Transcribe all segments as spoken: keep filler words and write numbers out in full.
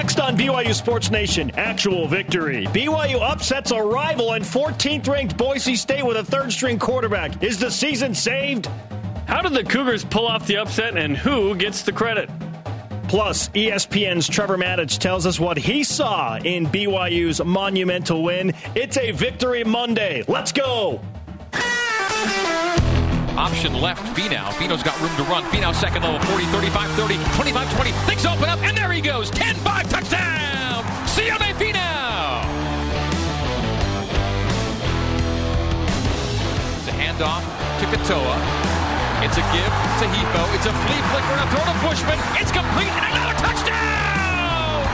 Next on B Y U Sports Nation, actual victory. B Y U upsets a rival and fourteenth-ranked Boise State with a third-string quarterback. Is the season saved? How did the Cougars pull off the upset, and who gets the credit? Plus, E S P N's Trevor Matich tells us what he saw in B Y U's monumental win. It's a Victory Monday. Let's go! Option left, Finau. Finau's got room to run. Finau second level, forty, thirty-five, thirty, twenty-five, twenty. Things open up, and there he goes. ten five, touchdown! Sione Finau! It's a handoff to Katoa. It's a give to Hefo. It's a flea flicker and a throw to Bushman. It's complete, and another touchdown!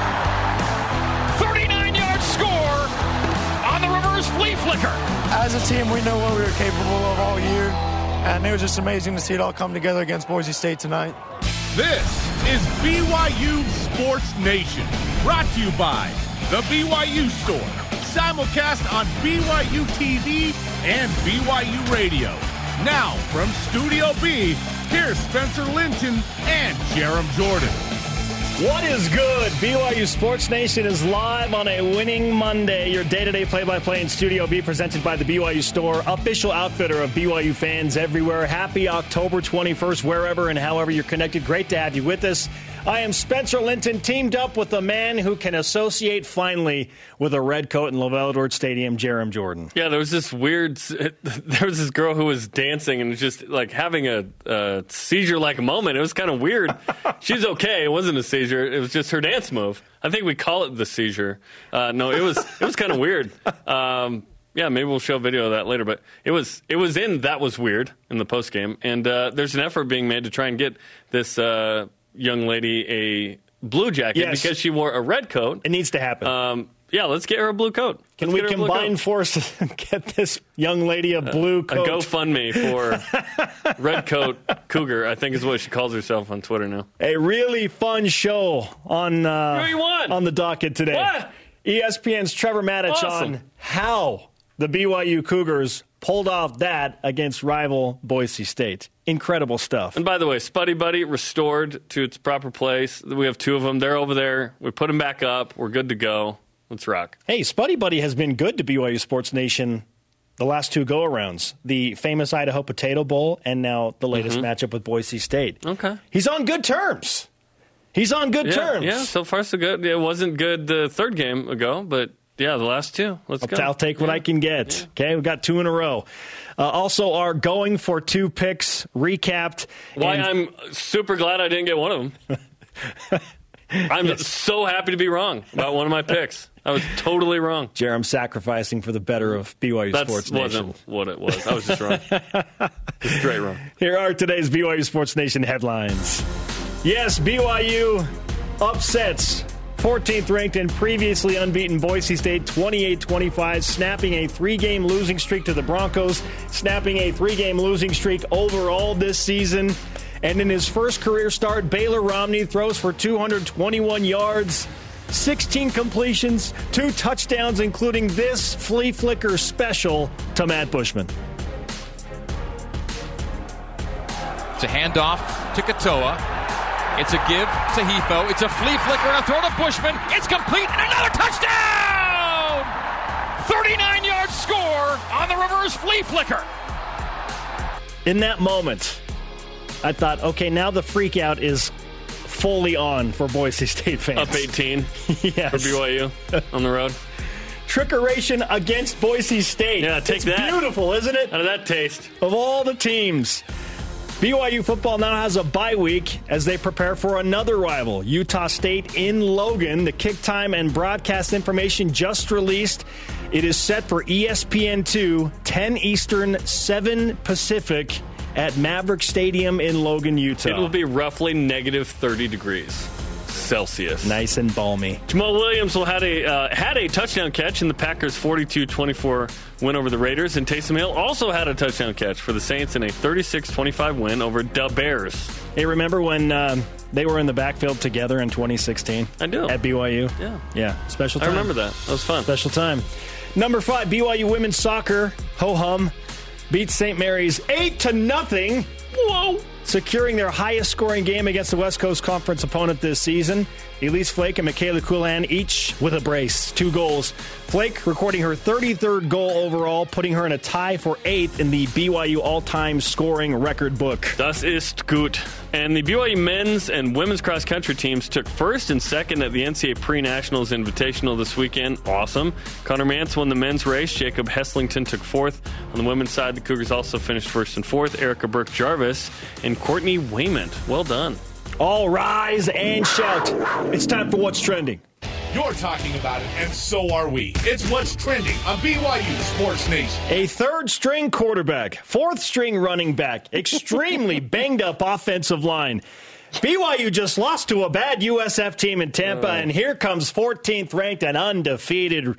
thirty-nine yard score on the reverse flea flicker. As a team, we know what we were capable of all year. And it was just amazing to see it all come together against Boise State tonight. This is B Y U Sports Nation, brought to you by the B Y U Store, simulcast on B Y U T V and B Y U Radio. Now, from Studio B, here's Spencer Linton and Jarom Jordan. What is good? B Y U Sports Nation is live on a winning Monday. Your day-to-day play-by-play in Studio B presented by the B Y U Store, official outfitter of B Y U fans everywhere. Happy October twenty-first, wherever and however you're connected. Great to have you with us. I am Spencer Linton, teamed up with a man who can associate finally with a red coat in LaVell Edwards Stadium, Jarom Jordan. Yeah, there was this weird, there was this girl who was dancing and just like having a, a seizure-like moment. It was kind of weird. She's okay. It wasn't a seizure. It was just her dance move. I think we call it the seizure. Uh, no, it was it was kind of weird. Um, yeah, maybe we'll show a video of that later. But it was it was in That Was Weird in the postgame. And uh, there's an effort being made to try and get this uh, young lady a blue jacket yes. because she wore a red coat. It needs to happen. Um, yeah, let's get her a blue coat. Can let's we combine forces and get this young lady a blue uh, coat? A GoFundMe for Red Coat Cougar, I think is what she calls herself on Twitter now. A really fun show on uh, on the docket today. What? E S P N's Trevor Matich awesome. On how the B Y U Cougars pulled off that against rival Boise State. Incredible stuff. And by the way, Spuddy Buddy restored to its proper place. We have two of them. They're over there. We put them back up. We're good to go. Let's rock. Hey, Spuddy Buddy has been good to B Y U Sports Nation the last two go-arounds. The famous Idaho Potato Bowl and now the latest mm-hmm. matchup with Boise State. Okay. He's on good terms. He's on good yeah, terms. Yeah, so far so good. It wasn't good the third game ago, but yeah, the last two. Let's I'll, go. I'll take what yeah. I can get. Yeah. Okay, we've got two in a row. Uh, also, our going for two picks recapped. Why and- I'm super glad I didn't get one of them. I'm yes. so happy to be wrong about one of my picks. I was totally wrong. Jarom sacrificing for the better of B Y U That's Sports Nation. That wasn't what it was. I was just wrong. Just straight wrong. Here are today's B Y U Sports Nation headlines. Yes, B Y U upsets fourteenth-ranked and previously unbeaten Boise State twenty-eight twenty-five, snapping a three-game losing streak to the Broncos, snapping a three-game losing streak overall this season. And in his first career start, Baylor Romney throws for two hundred twenty-one yards, sixteen completions, two touchdowns, including this flea flicker special to Matt Bushman. It's a handoff to Katoa. It's a give to Hefo. It's a flea flicker and a throw to Bushman. It's complete and another touchdown! thirty-nine yard score on the reverse flea flicker. In that moment, I thought, okay, now the freak out is fully on for Boise State fans. Up eighteen yes. for B Y U on the road. Trickeration against Boise State. Yeah, take it's that. It's beautiful, isn't it? How did that taste? Of all the teams, B Y U football now has a bye week as they prepare for another rival, Utah State in Logan. The kick time and broadcast information just released. It is set for E S P N two, ten Eastern, seven Pacific. At Maverick Stadium in Logan, Utah. It will be roughly negative thirty degrees Celsius. Nice and balmy. Jamal Williams will had a uh, had a touchdown catch in the Packers' forty-two twenty-four win over the Raiders, and Taysom Hill also had a touchdown catch for the Saints in a thirty-six twenty-five win over the Bears. Hey, remember when um, they were in the backfield together in twenty sixteen? I do. At B Y U? Yeah. Yeah. Special time. I remember that. That was fun. Special time. Number five, B Y U women's soccer. Ho-hum. Beat Saint Mary's eight to nothing, whoa, securing their highest scoring game against the West Coast Conference opponent this season. Elise Flake and Michaela Kulan, each with a brace, two goals. Flake recording her thirty-third goal overall, putting her in a tie for eighth in the B Y U all-time scoring record book. Das ist gut. And the B Y U men's and women's cross-country teams took first and second at the N C A A Pre-Nationals Invitational this weekend. Awesome. Connor Mantz won the men's race. Jacob Heslington took fourth. On the women's side, the Cougars also finished first and fourth. Erica Birk-Jarvis and Courtney Wayment. Well done. All rise and shout. It's time for What's Trending. You're talking about it, and so are we. It's What's Trending on B Y U Sports Nation. A third-string quarterback, fourth-string running back, extremely banged-up offensive line. B Y U just lost to a bad U S F team in Tampa, right. And here comes fourteenth-ranked and undefeated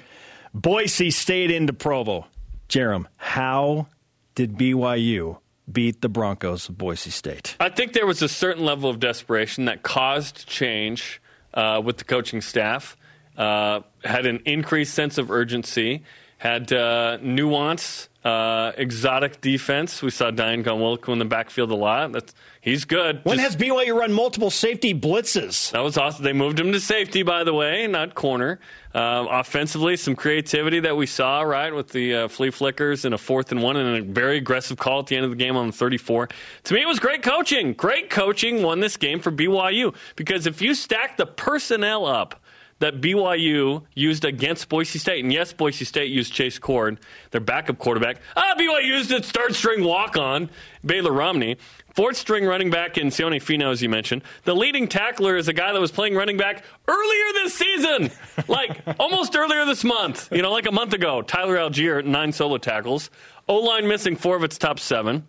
Boise State into Provo. Jarom, how did B Y U beat the Broncos of Boise State? I think there was a certain level of desperation that caused change uh, with the coaching staff, uh, had an increased sense of urgency, had uh, nuance, uh, exotic defense. We saw Diane Gonwolku in the backfield a lot. That's, he's good. When Just, has B Y U run multiple safety blitzes? That was awesome. They moved him to safety, by the way, not corner. Uh, offensively, some creativity that we saw, right, with the uh, flea flickers and a fourth and one and a very aggressive call at the end of the game on the thirty-four. To me, it was great coaching. Great coaching won this game for B Y U, because if you stack the personnel up that B Y U used against Boise State, and yes, Boise State used Chase Cord, their backup quarterback. Ah, B Y U used its third-string walk-on, Baylor Romney. Fourth-string running back in Sione Finau, as you mentioned. The leading tackler is a guy that was playing running back earlier this season, like almost earlier this month, you know, like a month ago. Tyler Algier, nine solo tackles. O-line missing four of its top seven.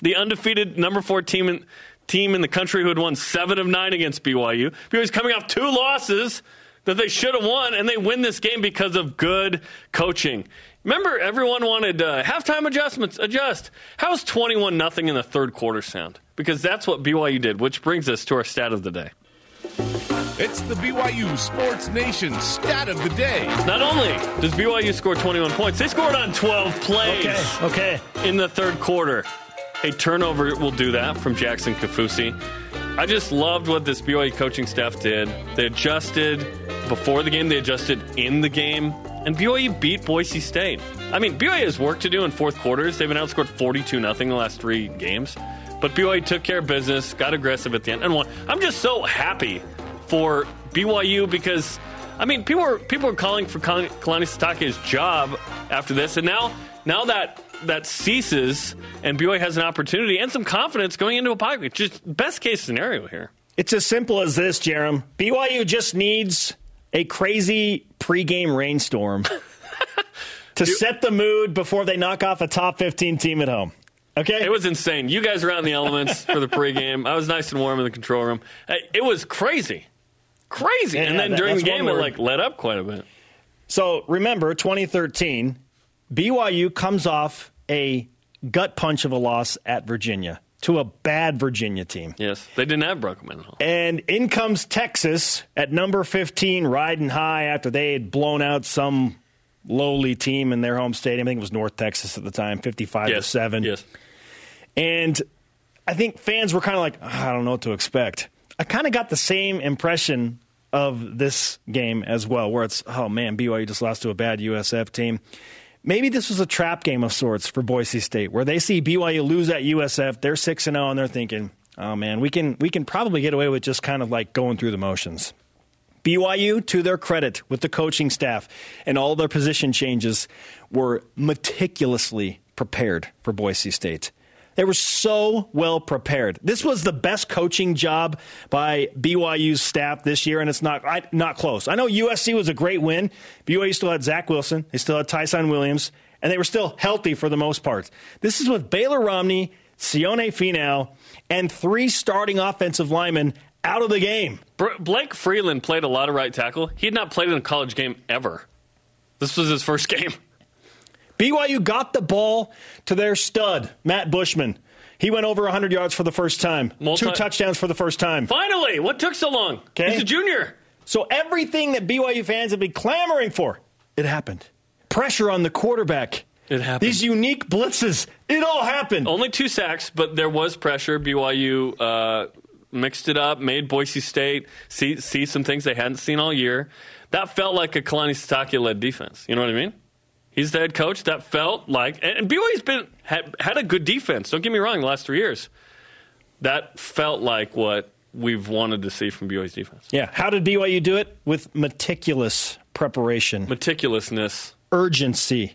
The undefeated number four team in, team in the country who had won seven of nine against B Y U. B Y U's coming off two losses that they should have won, and they win this game because of good coaching. Remember, everyone wanted uh, halftime adjustments, adjust. How's twenty-one nothing in the third quarter sound? Because that's what B Y U did, which brings us to our stat of the day. It's the B Y U Sports Nation stat of the day. Not only does B Y U score twenty-one points, they scored on twelve plays okay, okay. in the third quarter. A turnover will do that from Jackson Kafusi. I just loved what this B Y U coaching staff did. They adjusted before the game. They adjusted in the game. And B Y U beat Boise State. I mean, B Y U has work to do in fourth quarters. They've been outscored forty-two nothing the last three games. But B Y U took care of business, got aggressive at the end, and won. I'm just so happy for B Y U because, I mean, people are, people are calling for Kalani Sitake's job after this. And now, now that that ceases and B Y U has an opportunity and some confidence going into a bye week. Just best case scenario here. It's as simple as this, Jarom. B Y U just needs a crazy pregame rainstorm to set the mood before they knock off a top fifteen team at home. Okay? It was insane. You guys were out in the elements for the pregame. I was nice and warm in the control room. It was crazy. Crazy. Yeah, and then that, during the game, it like let up quite a bit. So remember, twenty thirteen, B Y U comes off a gut punch of a loss at Virginia to a bad Virginia team. Yes, they didn't have Bruckman at all. And in comes Texas at number fifteen, riding high after they had blown out some lowly team in their home stadium. I think it was North Texas at the time, fifty-five to seven. Yes, to yes. And I think fans were kind of like, oh, I don't know what to expect. I kind of got the same impression of this game as well, where it's, oh, man, B Y U just lost to a bad U S F team. Maybe this was a trap game of sorts for Boise State, where they see B Y U lose at U S F, they're six and oh, and, and they're thinking, oh, man, we can we can probably get away with just kind of like going through the motions. B Y U, to their credit, with the coaching staff and all their position changes, were meticulously prepared for Boise State. They were so well prepared. This was the best coaching job by B Y U's staff this year, and it's not I, not close. I know U S C was a great win. B Y U still had Zach Wilson. They still had Tyson Williams, and they were still healthy for the most part. This is with Baylor Romney, Sione Finau, and three starting offensive linemen out of the game. Blake Freeland played a lot of right tackle. He had not played in a college game ever. This was his first game. B Y U got the ball to their stud, Matt Bushman. He went over one hundred yards for the first time. Multi- Two touchdowns for the first time. Finally! What took so long? Okay. He's a junior. So everything that B Y U fans have been clamoring for, it happened. Pressure on the quarterback. It happened. These unique blitzes. It all happened. Only two sacks, but there was pressure. B Y U uh, mixed it up, made Boise State see see some things they hadn't seen all year. That felt like a Kalani Sitake-led defense. You know what I mean? He's the head coach. That felt like, and B Y U's been had, had a good defense. Don't get me wrong. The last three years, that felt like what we've wanted to see from B Y U's defense. Yeah. How did B Y U do it? With meticulous preparation, meticulousness, urgency,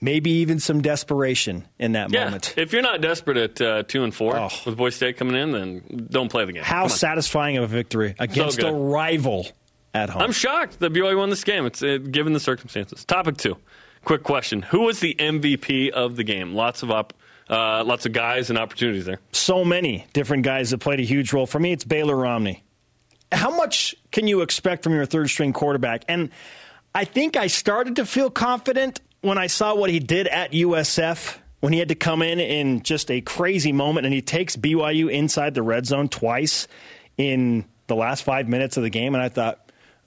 maybe even some desperation in that yeah. moment. If you're not desperate at uh, two and four oh. with Boise State coming in, then don't play the game. How satisfying of a victory against so a rival at home. I'm shocked that B Y U won this game. It's it, given the circumstances. Topic two. Quick question. Who was the M V P of the game? Lots of op, uh, lots of guys and opportunities there. So many different guys that played a huge role. For me, it's Baylor Romney. How much can you expect from your third-string quarterback? And I think I started to feel confident when I saw what he did at U S F, when he had to come in in just a crazy moment, and he takes B Y U inside the red zone twice in the last five minutes of the game, and I thought,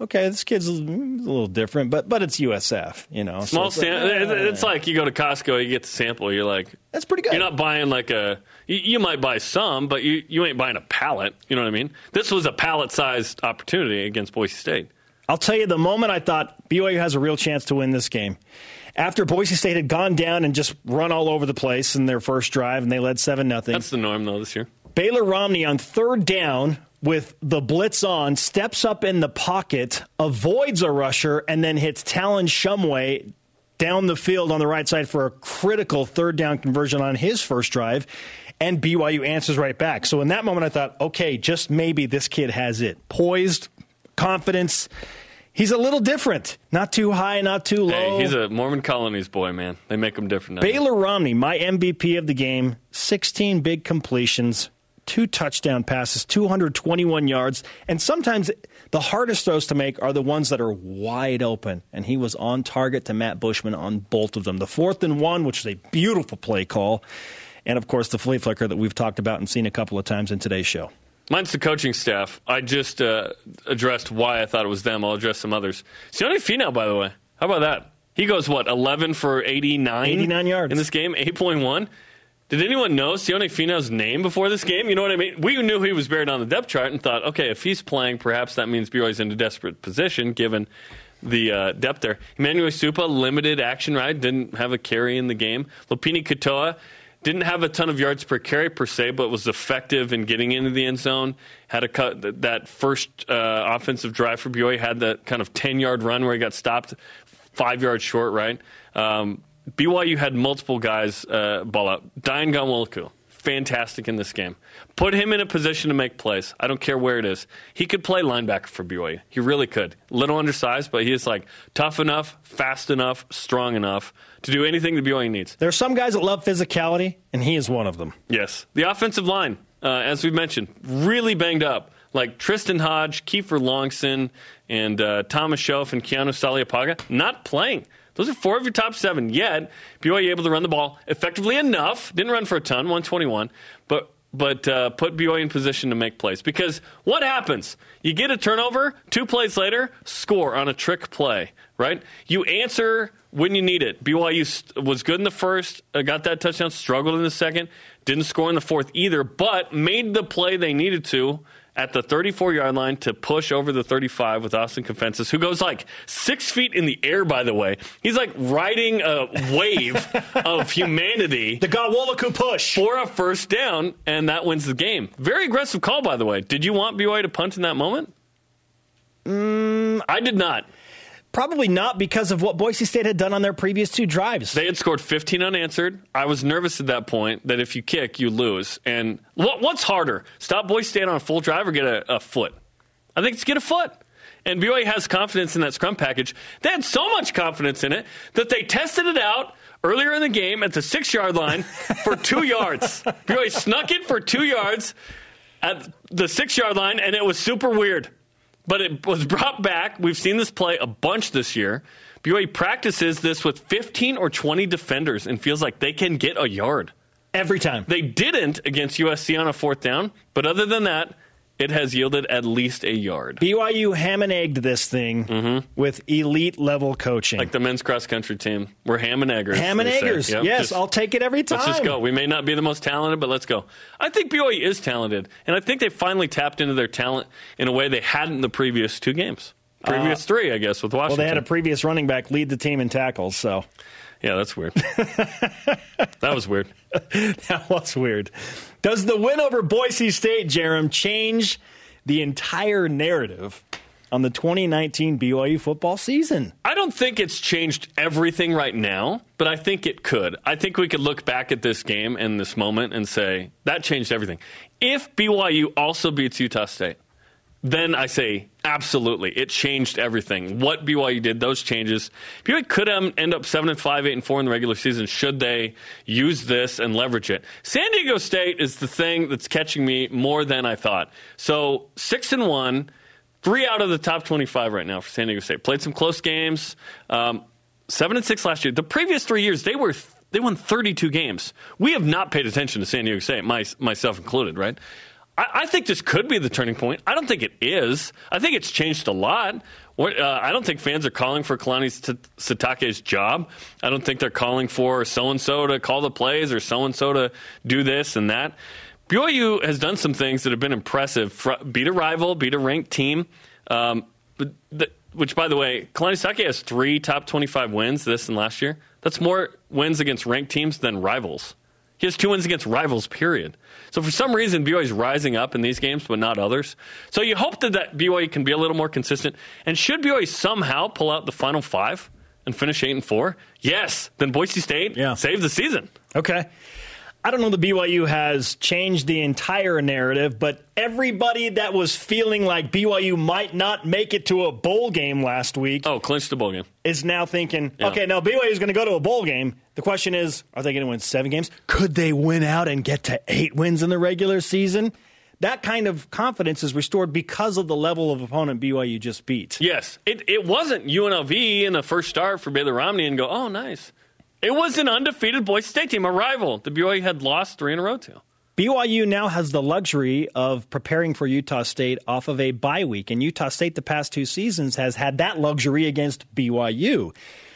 okay, this kid's a little different, but but it's U S F, you know. Small so it's, sample. Like, uh, it's like you go to Costco, you get the sample. You're like, that's pretty good. You're not buying like a. You, you might buy some, but you, you ain't buying a pallet. You know what I mean? This was a pallet-sized opportunity against Boise State. I'll tell you, the moment I thought B Y U has a real chance to win this game, after Boise State had gone down and just run all over the place in their first drive, and they led seven nothing. That's the norm though this year. Baylor Romney on third down, with the blitz on, steps up in the pocket, avoids a rusher, and then hits Talon Shumway down the field on the right side for a critical third down conversion on his first drive, and B Y U answers right back. So in that moment, I thought, okay, just maybe this kid has it. Poised, confidence. He's a little different. Not too high, not too low. Hey, he's a Mormon Colonies boy, man. They make him different now. Baylor Romney, my M V P of the game, sixteen big completions, two touchdown passes, two hundred twenty-one yards, and sometimes the hardest throws to make are the ones that are wide open, and he was on target to Matt Bushman on both of them. The fourth and one, which is a beautiful play call, and, of course, the flea flicker that we've talked about and seen a couple of times in today's show. Mine's the coaching staff. I just uh, addressed why I thought it was them. I'll address some others. Sione Finau, by the way. How about that? He goes, what, eleven for eighty-nine? eighty-nine yards. In this game, eight point one. Did anyone know Sione Finau's name before this game? You know what I mean? We knew he was buried on the depth chart and thought, okay, if he's playing, perhaps that means B Y U's in a desperate position given the uh, depth there. Emmanuel Supa, limited action, right? Didn't have a carry in the game. Lopini Katoa didn't have a ton of yards per carry per se, but was effective in getting into the end zone. Had a cut that first uh, offensive drive for B Y U, had that kind of ten-yard run where he got stopped five yards short, right? Um B Y U had multiple guys uh, ball out. Diane Gonwolku, fantastic in this game. Put him in a position to make plays. I don't care where it is. He could play linebacker for B Y U. He really could. A little undersized, but he is like tough enough, fast enough, strong enough to do anything that B Y U needs. There are some guys that love physicality, and he is one of them. Yes. The offensive line, uh, as we've mentioned, really banged up. Like Tristan Hodge, Kiefer Longson, and uh, Thomas Schoaf and Keanu Saliapaga, not playing. Those are four of your top seven, yet B Y U able to run the ball effectively enough. Didn't run for a ton, one twenty-one, but but uh, put B Y U in position to make plays. Because what happens? You get a turnover, two plays later, score on a trick play, right? You answer when you need it. B Y U st- was good in the first, uh, got that touchdown, struggled in the second, didn't score in the fourth either, but made the play they needed to at the thirty-four-yard line to push over the thirty-five with Austin Confensis, who goes like six feet in the air, by the way. He's like riding a wave of humanity. The Gonwolku push. For a first down, and that wins the game. Very aggressive call, by the way. Did you want B Y U to punt in that moment? Mm, I did not. Probably not, because of what Boise State had done on their previous two drives. They had scored fifteen unanswered. I was nervous at that point that if you kick, you lose. And what, what's harder, stop Boise State on a full drive or get a, a foot? I think it's get a foot. And B Y U has confidence in that scrum package. They had so much confidence in it that they tested it out earlier in the game at the six-yard line for two yards. B Y U snuck it for two yards at the six-yard line, and it was super weird. But it was brought back. We've seen this play a bunch this year. B Y U practices this with fifteen or twenty defenders and feels like they can get a yard. Every time. They didn't against U S C on a fourth down. But other than that, It has yielded at least a yard. B Y U ham and egged this thing mm-hmm. with elite level coaching. Like the men's cross country team. We're ham and eggers. Ham and eggers. Yep. Yes, just, I'll take it every time. Let's just go. We may not be the most talented, but let's go. I think B Y U is talented, and I think they finally tapped into their talent in a way they hadn't the previous two games. Previous uh, three, I guess, with Washington. Well, they had a previous running back lead the team in tackles, so. Yeah, that's weird. That was weird. That was weird. Does the win over Boise State, Jarom, change the entire narrative on the twenty nineteen B Y U football season? I don't think it's changed everything right now, but I think it could. I think we could look back at this game and this moment and say, that changed everything. If B Y U also beats Utah State, then I say, absolutely, it changed everything. What B Y U did, those changes. B Y U could um, end up seven and five, eight and four in the regular season should they use this and leverage it. San Diego State is the thing that's catching me more than I thought. So six and one, three out of the top twenty-five right now for San Diego State. Played some close games, um, seven and six last year. The previous three years, they were th- they won thirty-two games. We have not paid attention to San Diego State, my, myself included, right? I think this could be the turning point. I don't think it is. I think it's changed a lot. What, uh, I don't think fans are calling for Kalani Sitake's job. I don't think they're calling for so-and-so to call the plays or so-and-so to do this and that. B Y U has done some things that have been impressive. Beat a rival, beat a ranked team, um, which, by the way, Kalani Sitake has three top twenty-five wins this and last year. That's more wins against ranked teams than rivals. He has two wins against rivals, period. So for some reason, B Y U is rising up in these games, but not others. So you hope that, that B Y U can be a little more consistent. And should B Y U somehow pull out the final five and finish eight and four? Yes. Then Boise State yeah. saved the season. Okay. I don't know that B Y U has changed the entire narrative, but everybody that was feeling like B Y U might not make it to a bowl game last week. Oh, clinched the bowl game. Is now thinking, yeah. okay, now B Y U is going to go to a bowl game. The question is, are they going to win seven games? Could they win out and get to eight wins in the regular season? That kind of confidence is restored because of the level of opponent B Y U just beat. Yes. It, it wasn't U N L V in the first start for Baylor Romney and go, oh, nice. It was an undefeated Boise State team, a rival that B Y U had lost three in a row to. B Y U now has the luxury of preparing for Utah State off of a bye week, and Utah State the past two seasons has had that luxury against B Y U.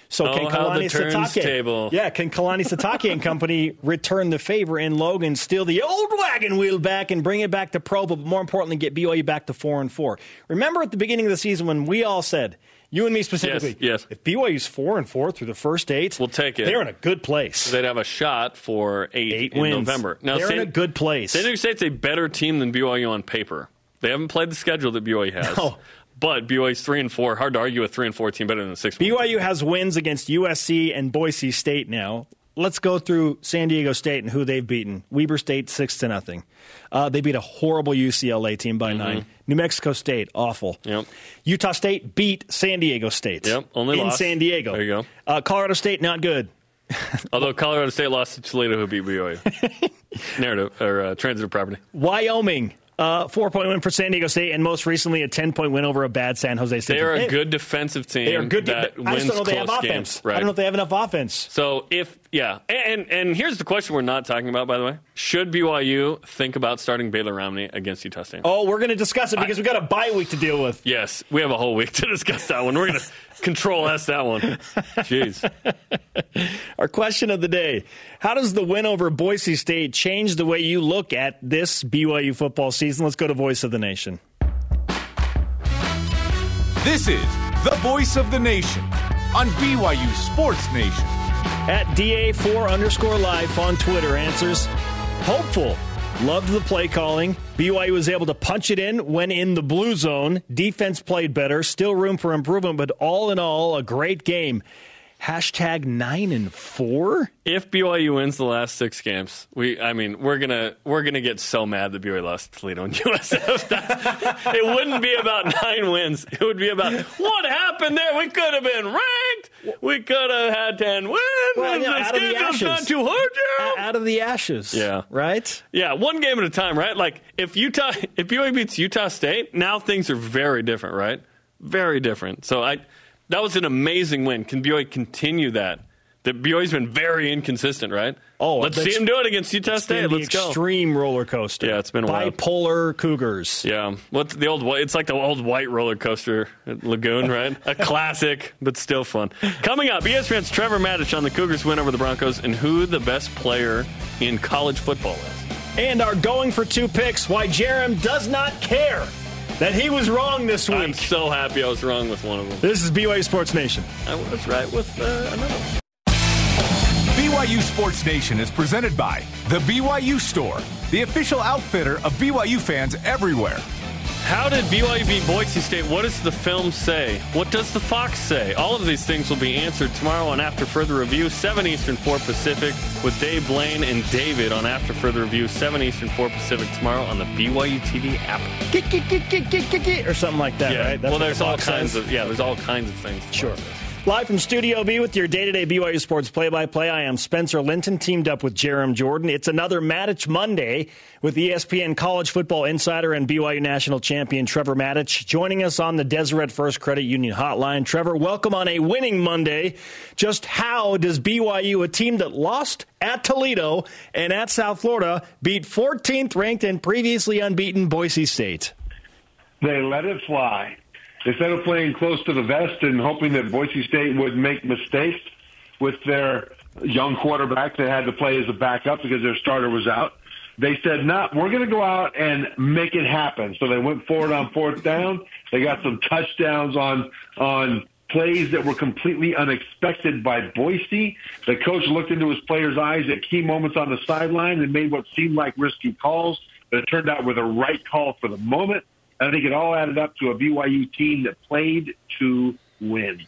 So oh, can Kalani Sitake, yeah, can Kalani Sitake and company return the favor in Logan, steal the old wagon wheel back and bring it back to Provo, but more importantly, get B Y U back to four and four? Remember at the beginning of the season when we all said, you and me specifically, yes, yes. if B Y U's four and four through the first eight, we'll take it. They're in a good place. They'd have a shot for eight, eight in wins. November. Now, they're San, in a good place. San Diego State's a better team than B Y U on paper. They haven't played the schedule that B Y U has. No. But B Y U's three and four. Hard to argue a three and four team better than a six. B Y U team. Has wins against U S C and Boise State now. Let's go through San Diego State and who they've beaten. Weber State six to nothing. Uh, they beat a horrible U C L A team by mm-hmm. nine. New Mexico State, awful. Yep. Utah State beat San Diego State. Yep, only in lost. San Diego. There you go. Uh, Colorado State, not good. Although Colorado State lost to Toledo, who beat B Y U. Narrative or uh, transitive property. Wyoming. Uh, four-point win for San Diego State, and most recently a ten-point win over a bad San Jose State. They are a good defensive team. They are good. That I just don't know if they have offense. Games, right? I don't know if they have enough offense. So if yeah, and, and and here's the question we're not talking about, by the way: should B Y U think about starting Baylor Romney against Utah State? Oh, we're going to discuss it because I, we got a bye week to deal with. Yes, we have a whole week to discuss that one. We're going to control S that one. Jeez. Our question of the day: how does the win over Boise State change the way you look at this B Y U football season? Let's go to Voice of the Nation. This is the Voice of the Nation on B Y U Sports Nation. At D A four underscore life on Twitter answers, hopeful. Loved the play calling. B Y U was able to punch it in when in the blue zone. Defense played better. Still room for improvement, but all in all, a great game. Hashtag nine and four. If B Y U wins the last six games, we I mean we're gonna we're gonna get so mad that B Y U lost to Toledo and U S F. That's, it wouldn't be about nine wins. It would be about what happened there. We could have been ranked. We could have had ten wins. Well, yeah, out of the ashes. Not too hard, Jarom. Out of the ashes. Yeah. Right. Yeah. One game at a time. Right. Like if Utah, if B Y U beats Utah State, now things are very different. Right. Very different. So I. That was an amazing win. Can B Y U continue that B Y U's been very inconsistent, right? Oh, let's see him do it against Utah State. Let's go. Extreme roller coaster. Yeah, it's been a while. Bipolar Cougars. Yeah, what's the old? It's like the old white roller coaster at Lagoon, right? A classic, but still fun. Coming up, E S P N's Trevor Matich on the Cougars' win over the Broncos and who the best player in college football is. And our going for two picks. Why Jarom does not care that he was wrong this week. I'm so happy I was wrong with one of them. This is B Y U Sports Nation. I was right with uh, another one. B Y U Sports Nation is presented by the B Y U Store, the official outfitter of B Y U fans everywhere. How did B Y U beat Boise State? What does the film say? What does the Fox say? All of these things will be answered tomorrow on After Further Review, seven Eastern, four Pacific, with Dave Blaine and David on After Further Review, seven Eastern, four Pacific tomorrow on the B Y U T V app. Get, get, get, get, get, get, get, or something like that, yeah. Right? That's well, there's the all kinds says. of, yeah, there's all kinds of things. Sure. Live from Studio B with your day-to-day B Y U sports play-by-play, I am Spencer Linton, teamed up with Jarom Jordan. It's another Matich Monday with E S P N college football insider and B Y U national champion Trevor Matich joining us on the Deseret First Credit Union hotline. Trevor, welcome on a winning Monday. Just how does B Y U, a team that lost at Toledo and at South Florida, beat fourteenth-ranked and previously unbeaten Boise State? They let it fly. Instead of playing close to the vest and hoping that Boise State would make mistakes with their young quarterback that had to play as a backup because their starter was out, they said, no, nah, we're going to go out and make it happen. So they went forward on fourth down. They got some touchdowns on on plays that were completely unexpected by Boise. The coach looked into his players' eyes at key moments on the sideline and made what seemed like risky calls, but it turned out were the right call for the moment. I think it all added up to a B Y U team that played to win.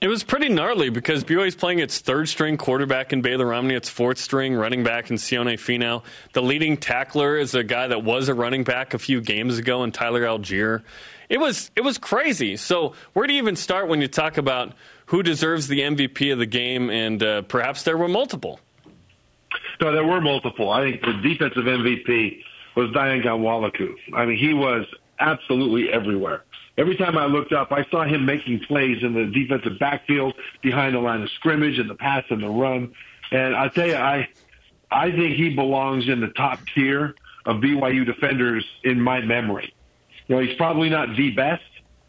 It was pretty gnarly because B Y U's playing its third-string quarterback in Baylor Romney, its fourth-string running back in Sione Finau. The leading tackler is a guy that was a running back a few games ago in Tyler Algier. It was it was crazy. So where do you even start when you talk about who deserves the M V P of the game, and uh, perhaps there were multiple? No, there were multiple. I think the defensive M V P was Diane Gonwolku. I mean, he was absolutely everywhere. Every time I looked up, I saw him making plays in the defensive backfield, behind the line of scrimmage, and the pass and the run. And I tell you, I I think he belongs in the top tier of B Y U defenders in my memory. You know, he's probably not the best,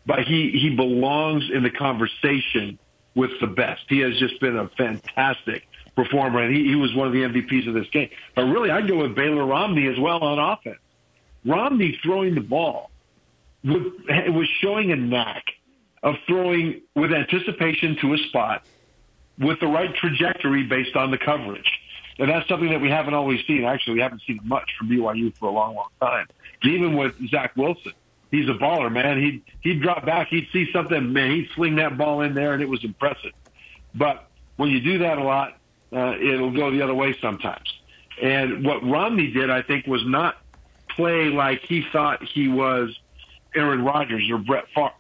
but he, he belongs in the conversation with the best. He has just been a fantastic performer, and he, he was one of the M V Ps of this game. But really, I'd go with Baylor Romney as well on offense. Romney throwing the ball was showing a knack of throwing with anticipation to a spot with the right trajectory based on the coverage. And that's something that we haven't always seen. Actually, we haven't seen much from B Y U for a long, long time. Even with Zach Wilson, he's a baller, man. He'd, he'd drop back, he'd see something, man, he'd sling that ball in there, and it was impressive. But when you do that a lot, uh, it'll go the other way sometimes. And what Romney did, I think, was not play like he thought he was Aaron Rodgers or Brett Favre.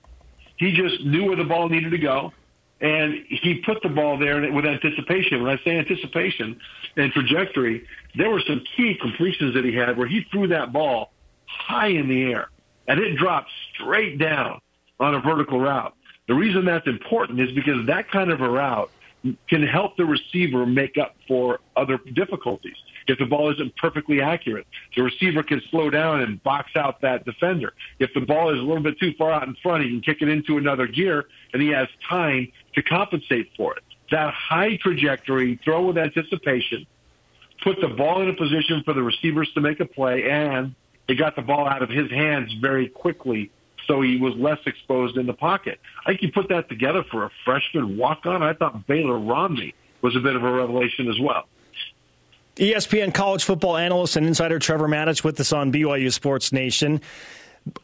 He just knew where the ball needed to go, and he put the ball there with anticipation. When I say anticipation and trajectory, there were some key completions that he had where he threw that ball high in the air, and it dropped straight down on a vertical route. The reason that's important is because that kind of a route can help the receiver make up for other difficulties. If the ball isn't perfectly accurate, the receiver can slow down and box out that defender. If the ball is a little bit too far out in front, he can kick it into another gear, and he has time to compensate for it. That high trajectory, throw with anticipation, put the ball in a position for the receivers to make a play, and it got the ball out of his hands very quickly, so he was less exposed in the pocket. I think you put that together for a freshman walk-on. I thought Baylor Romney was a bit of a revelation as well. E S P N college football analyst and insider Trevor Matich with us on B Y U Sports Nation.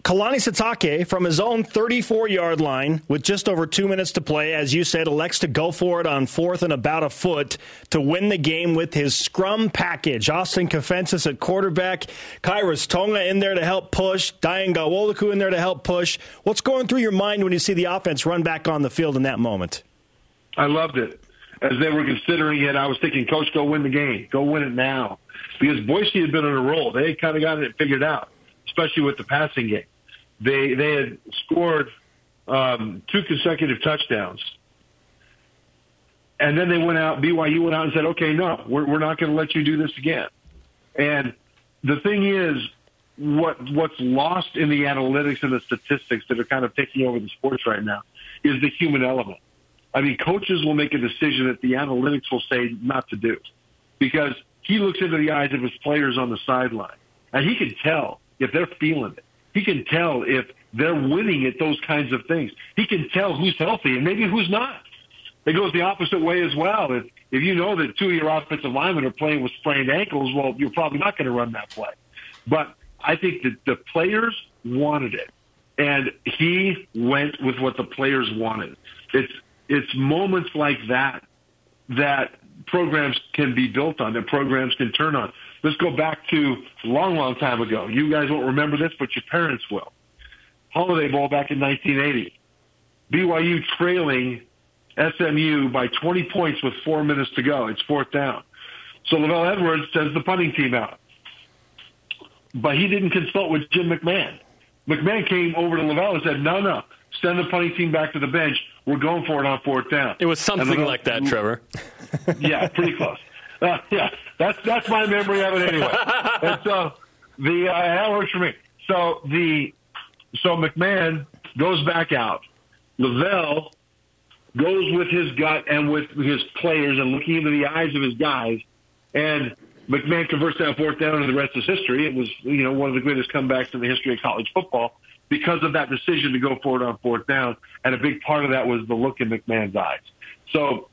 Kalani Sitake, from his own thirty-four-yard line with just over two minutes to play, as you said, elects to go for it on fourth and about a foot to win the game with his scrum package. Austin Kofensis at quarterback, Kairos Tonga in there to help push, Diane Gonwolku in there to help push. What's going through your mind when you see the offense run back on the field in that moment? I loved it. As they were considering it, I was thinking, Coach, go win the game. Go win it now. Because Boise had been on a roll. They had kind of gotten it figured out, especially with the passing game. They they had scored um, two consecutive touchdowns And then they went out, B Y U went out and said, okay, no, we're, we're not going to let you do this again. And the thing is, what what's lost in the analytics and the statistics that are kind of taking over the sports right now is the human element. I mean, coaches will make a decision that the analytics will say not to do because he looks into the eyes of his players on the sideline, and he can tell if they're feeling it. He can tell if they're winning at those kinds of things. He can tell who's healthy and maybe who's not. It goes the opposite way as well. If, if you know that two of your offensive linemen are playing with sprained ankles, well, you're probably not going to run that play. But I think that the players wanted it, and he went with what the players wanted. It's it's moments like that that programs can be built on, that programs can turn on. Let's go back to a long, long time ago. You guys won't remember this, but your parents will. Holiday Bowl back in nineteen eighty. B Y U trailing S M U by twenty points with four minutes to go. It's fourth down. So LaVell Edwards sends the punting team out. But he didn't consult with Jim McMahon. McMahon came over to LaVell and said, no, no, send the punting team back to the bench. We're going for it on fourth down. It was something like that, Trevor. Yeah, pretty close. Uh, yeah, that's that's my memory of it anyway. And so the uh, that works for me. So the so McMahon goes back out. LaVell goes with his gut and with his players and looking into the eyes of his guys. And McMahon converts that fourth down, and the rest is history. It was, you know, one of the greatest comebacks in the history of college football because of that decision to go for it on fourth down. And a big part of that was the look in McMahon's eyes. So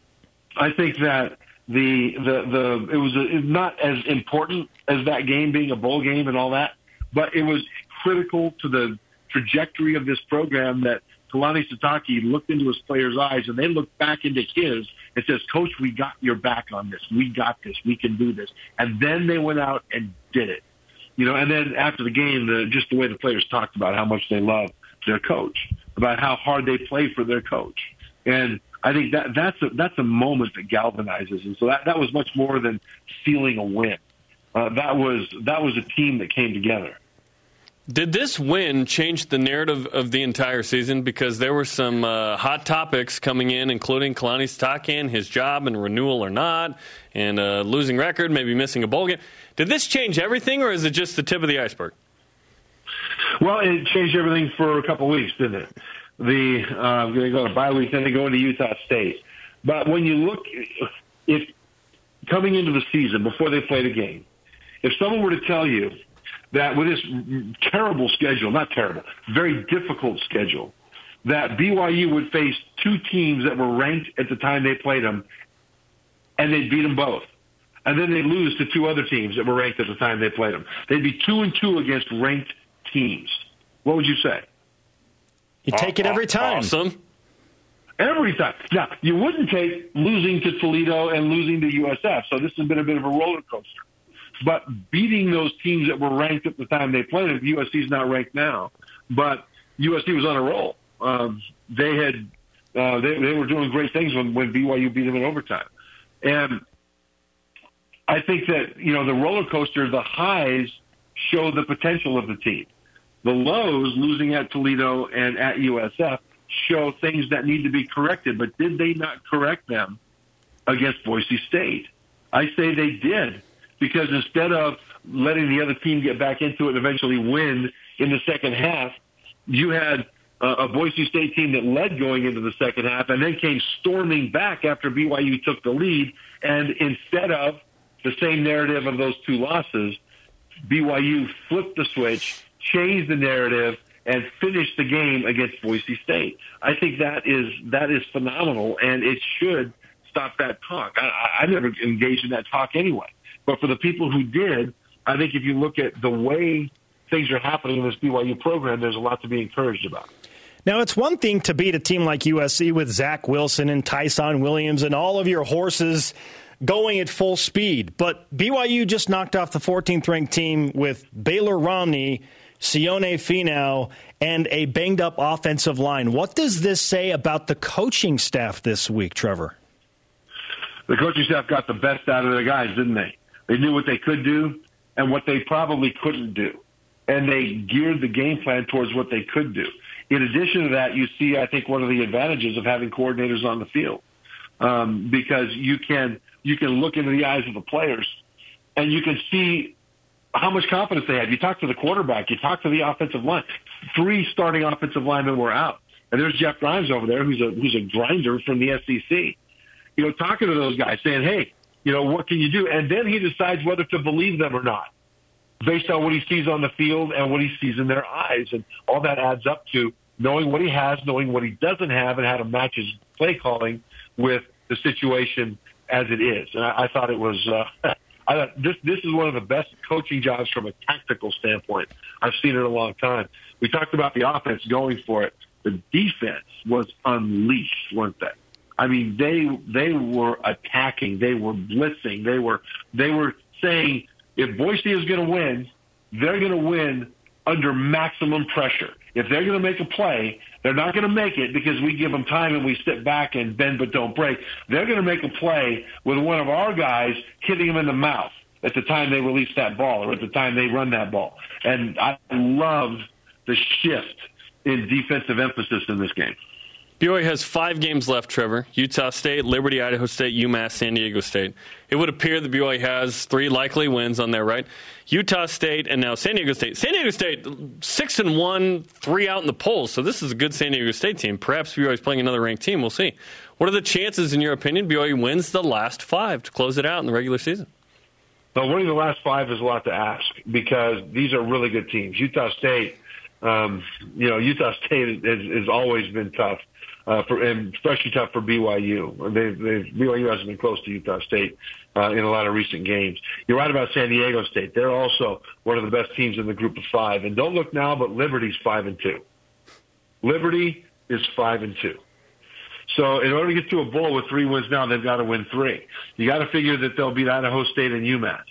I think that the the the it was a, not as important as that game being a bowl game and all that, but it was critical to the trajectory of this program that Kalani Sitake looked into his players' eyes, and they looked back into his and says, Coach, we got your back on this. We got this. We can do this. And then they went out and did it. You know, and then after the game, the, just the way the players talked about how much they love their coach, about how hard they play for their coach. And I think that that's a, that's a moment that galvanizes. And so that, that was much more than sealing a win. Uh, that was that was a team that came together. Did this win change the narrative of the entire season? Because there were some uh, hot topics coming in, including Kalani Sitake and his job and renewal or not, and a losing record, maybe missing a bowl game. Did this change everything, or is it just the tip of the iceberg? Well, it changed everything for a couple weeks, didn't it? The uh, they go to bye week, then they go into Utah State. But when you look, if coming into the season before they played a game, if someone were to tell you that with this terrible schedule, not terrible, very difficult schedule, that B Y U would face two teams that were ranked at the time they played them, and they'd beat them both. And then they'd lose to two other teams that were ranked at the time they played them. They'd be two and two against ranked teams. What would you say? You take it every time. Awesome. Every time. Now, you wouldn't take losing to Toledo and losing to U S F, so this has been a bit of a roller coaster. But beating those teams that were ranked at the time they played, U S C's not ranked now, but U S C was on a roll. Um, they had uh, they, they were doing great things when, when B Y U beat them in overtime. And I think that, you know, the roller coaster, the highs show the potential of the team. The lows, losing at Toledo and at U S F, show things that need to be corrected. But did they not correct them against Boise State? I say they did. Because instead of letting the other team get back into it and eventually win in the second half, you had a Boise State team that led going into the second half and then came storming back after B Y U took the lead. And instead of the same narrative of those two losses, B Y U flipped the switch, changed the narrative, and finished the game against Boise State. I think that is that is phenomenal, and it should stop that talk. I, I never engaged in that talk anyway. But for the people who did, I think if you look at the way things are happening in this B Y U program, there's a lot to be encouraged about. Now, it's one thing to beat a team like U S C with Zach Wilson and Tyson Williams and all of your horses going at full speed. But B Y U just knocked off the fourteenth-ranked team with Baylor Romney, Sione Finau, and a banged-up offensive line. What does this say about the coaching staff this week, Trevor? The coaching staff got the best out of their guys, didn't they? They knew what they could do and what they probably couldn't do. And they geared the game plan towards what they could do. In addition to that, you see, I think, one of the advantages of having coordinators on the field. um, because you can you can look into the eyes of the players and you can see how much confidence they have. You talk to the quarterback, you talk to the offensive line. Three starting offensive linemen were out, and there's Jeff Grimes over there, who's a who's a grinder from the S E C. You know, talking to those guys, saying, "Hey, you know, what can you do?" And then he decides whether to believe them or not, based on what he sees on the field and what he sees in their eyes, and all that adds up to knowing what he has, knowing what he doesn't have, and how to match his play calling with the situation as it is. And I, I thought it was, uh, I thought this this is one of the best coaching jobs from a tactical standpoint I've seen in a long time. We talked about the offense going for it. The defense was unleashed, weren't they? I mean, they they were attacking, they were blitzing, they were they were saying, if Boise is going to win, they're going to win under maximum pressure. If they're going to make a play, they're not going to make it because we give them time and we sit back and bend but don't break. They're going to make a play with one of our guys hitting them in the mouth at the time they release that ball or at the time they run that ball. And I love the shift in defensive emphasis in this game. B Y U has five games left, Trevor. Utah State, Liberty, Idaho State, UMass, San Diego State. It would appear that B Y U has three likely wins on their right. Utah State and now San Diego State. San Diego State, six and one, three out in the polls. So this is a good San Diego State team. Perhaps B Y U is playing another ranked team. We'll see. What are the chances, in your opinion, B Y U wins the last five to close it out in the regular season? Well, winning the last five is a lot to ask because these are really good teams. Utah State, um, you know, Utah State has, has always been tough. Uh, for, and especially tough for B Y U. They've, they've, B Y U hasn't been close to Utah State uh, in a lot of recent games. You're right about San Diego State. They're also one of the best teams in the group of five. And don't look now, but Liberty's five and two. Liberty is five and two. So in order to get to a bowl with three wins now, they've got to win three. You got to figure that they'll beat Idaho State and UMass.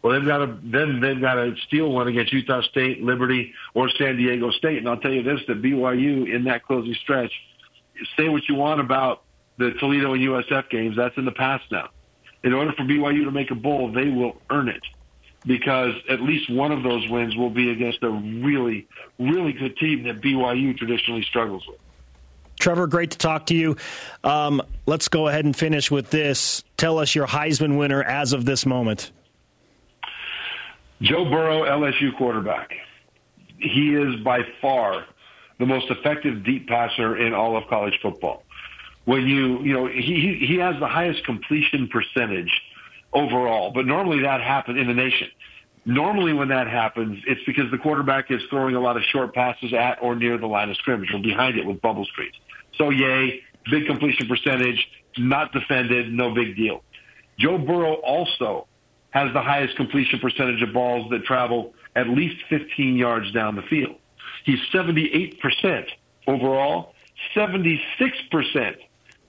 Well, they've got to then they've got to steal one against Utah State, Liberty, or San Diego State. And I'll tell you this: that B Y U in that closing stretch. Say what you want about the Toledo and U S F games. That's in the past now. In order for B Y U to make a bowl, they will earn it because at least one of those wins will be against a really, really good team that B Y U traditionally struggles with. Trevor, great to talk to you. Um, let's go ahead and finish with this. Tell us your Heisman winner as of this moment. Joe Burrow, L S U quarterback. He is by far the most effective deep passer in all of college football. When you, you know, he he has the highest completion percentage overall, but normally that happens in the nation. Normally when that happens, it's because the quarterback is throwing a lot of short passes at or near the line of scrimmage or behind it with bubble screens. So yay, big completion percentage, not defended, no big deal. Joe Burrow also has the highest completion percentage of balls that travel at least fifteen yards down the field. He's seventy-eight percent overall, seventy-six percent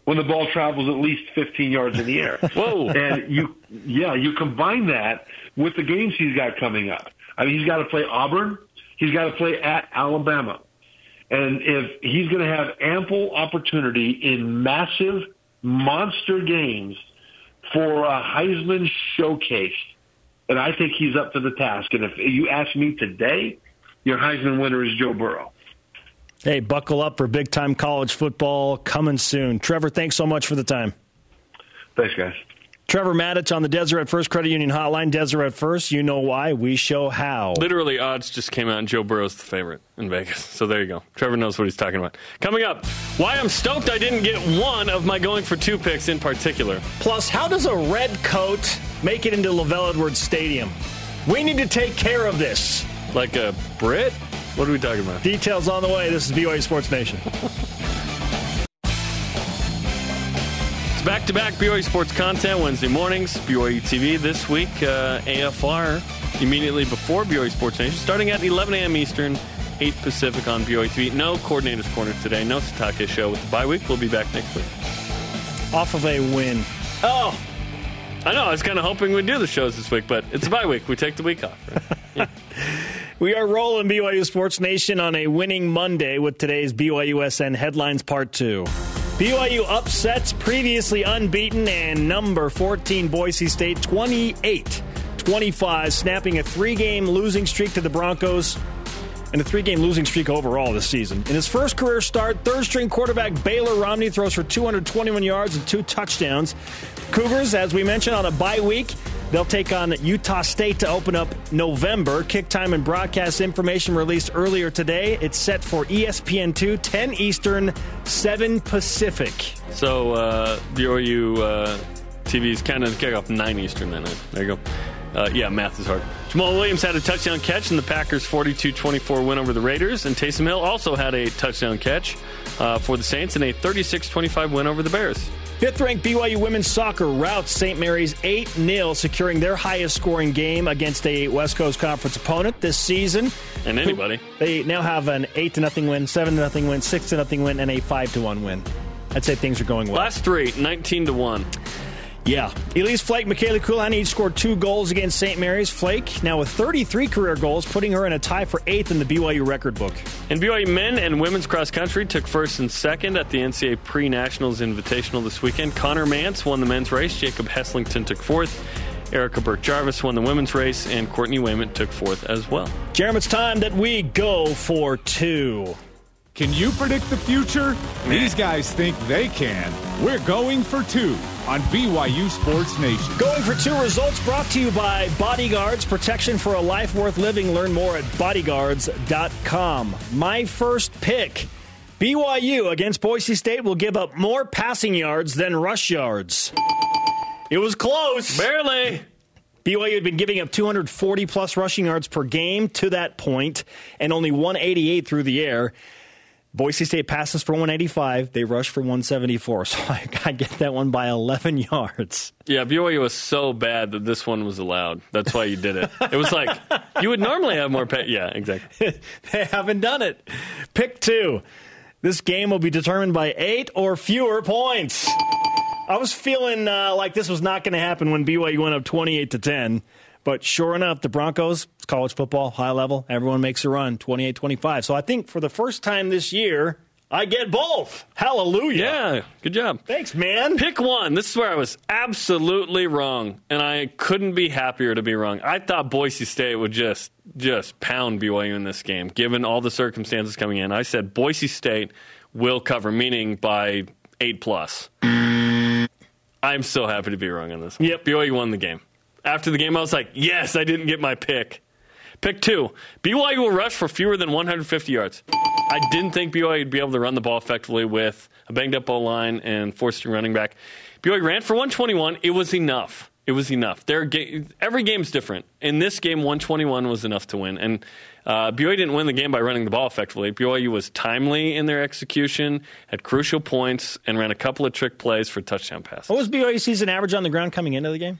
when the ball travels at least fifteen yards in the air. Whoa! And you, yeah, you combine that with the games he's got coming up. I mean, he's got to play Auburn. He's got to play at Alabama. And if he's going to have ample opportunity in massive monster games for a Heisman showcase, and I think he's up to the task. And if you ask me today, your Heisman winner is Joe Burrow. Hey, buckle up for big-time college football coming soon. Trevor, thanks so much for the time. Thanks, guys. Trevor Matich on the Deseret First Credit Union Hotline. Deseret First, you know why, we show how. Literally, odds just came out, and Joe Burrow's the favorite in Vegas. So there you go. Trevor knows what he's talking about. Coming up, why I'm stoked I didn't get one of my going for two picks in particular. Plus, how does a red coat make it into LaVell Edwards Stadium? We need to take care of this. Like a Brit? What are we talking about? Details on the way. This is B Y U Sports Nation. It's back-to-back B Y U Sports content Wednesday mornings, B Y U T V. This week, uh, A F R immediately before B Y U Sports Nation, starting at eleven a.m. Eastern, eight Pacific on B Y U T V. No Coordinator's Corner today. No Sitake Show with the bye week. We'll be back next week. Off of a win. Oh, I know. I was kind of hoping we'd do the shows this week, but it's a bye week. We take the week off, right? Yeah. We are rolling B Y U Sports Nation on a winning Monday with today's B Y U S N Headlines Part two. B Y U upsets previously unbeaten and number fourteen Boise State twenty-eight twenty-five, snapping a three-game losing streak to the Broncos. and a three-game losing streak overall this season. In his first career start, third-string quarterback Baylor Romney throws for two hundred twenty-one yards and two touchdowns. Cougars, as we mentioned, on a bye week. They'll take on Utah State to open up November. Kick time and broadcast information released earlier today. It's set for E S P N two, ten Eastern, seven Pacific. So uh, B Y U uh, T V's kind of kickoff nine Eastern then. There you go. Uh, yeah, math is hard. Jamal Williams had a touchdown catch in the Packers' forty-two twenty-four win over the Raiders. And Taysom Hill also had a touchdown catch uh, for the Saints in a thirty-six twenty-five win over the Bears. Fifth-ranked B Y U women's soccer routs Saint Mary's eight nothing, securing their highest-scoring game against a West Coast Conference opponent this season. And anybody. They now have an eight to nothing win, seven to nothing win, six to nothing win, and a five to one win. I'd say things are going well. Last three, nineteen to one. Yeah. Elise Flake, Michaela Kulan each scored two goals against Saint Mary's. Flake now with thirty-three career goals, putting her in a tie for eighth in the B Y U record book. And B Y U men and women's cross country took first and second at the N C A A Pre-Nationals Invitational this weekend. Connor Mantz won the men's race. Jacob Heslington took fourth. Erica Birk-Jarvis won the women's race. And Courtney Wayment took fourth as well. Jarom, it's time that we go for two. Can you predict the future? These guys think they can. We're going for two on B Y U Sports Nation. Going for two results brought to you by Bodyguards, protection for a life worth living. Learn more at bodyguards dot com. My first pick, B Y U against Boise State will give up more passing yards than rush yards. It was close. Barely. B Y U had been giving up two hundred forty plus rushing yards per game to that point and only one eighty-eight through the air. Boise State passes for one eighty-five. They rush for one seventy-four. So I, I get that one by eleven yards. Yeah, B Y U was so bad that this one was allowed. That's why you did it. It was like, you would normally have more pay. Yeah, exactly. They haven't done it. Pick two. This game will be determined by eight or fewer points. I was feeling uh, like this was not going to happen when B Y U went up twenty-eight to ten. But sure enough, the Broncos, it's college football, high level, everyone makes a run, twenty-eight twenty-five. So I think for the first time this year, I get both. Hallelujah. Yeah, good job. Thanks, man. Pick one. This is where I was absolutely wrong, and I couldn't be happier to be wrong. I thought Boise State would just, just pound B Y U in this game, given all the circumstances coming in. I said Boise State will cover, meaning by eight plus. I'm so happy to be wrong on this one. Yep, B Y U won the game. After the game, I was like, yes, I didn't get my pick. Pick two, B Y U will rush for fewer than one hundred fifty yards. I didn't think B Y U would be able to run the ball effectively with a banged-up O-line and four-string running back. B Y U ran for one twenty-one. It was enough. It was enough. Their ga- every game's different. In this game, one twenty-one was enough to win. And uh, B Y U didn't win the game by running the ball effectively. B Y U was timely in their execution, had crucial points, and ran a couple of trick plays for touchdown passes. What was B Y U's season average on the ground coming into the game?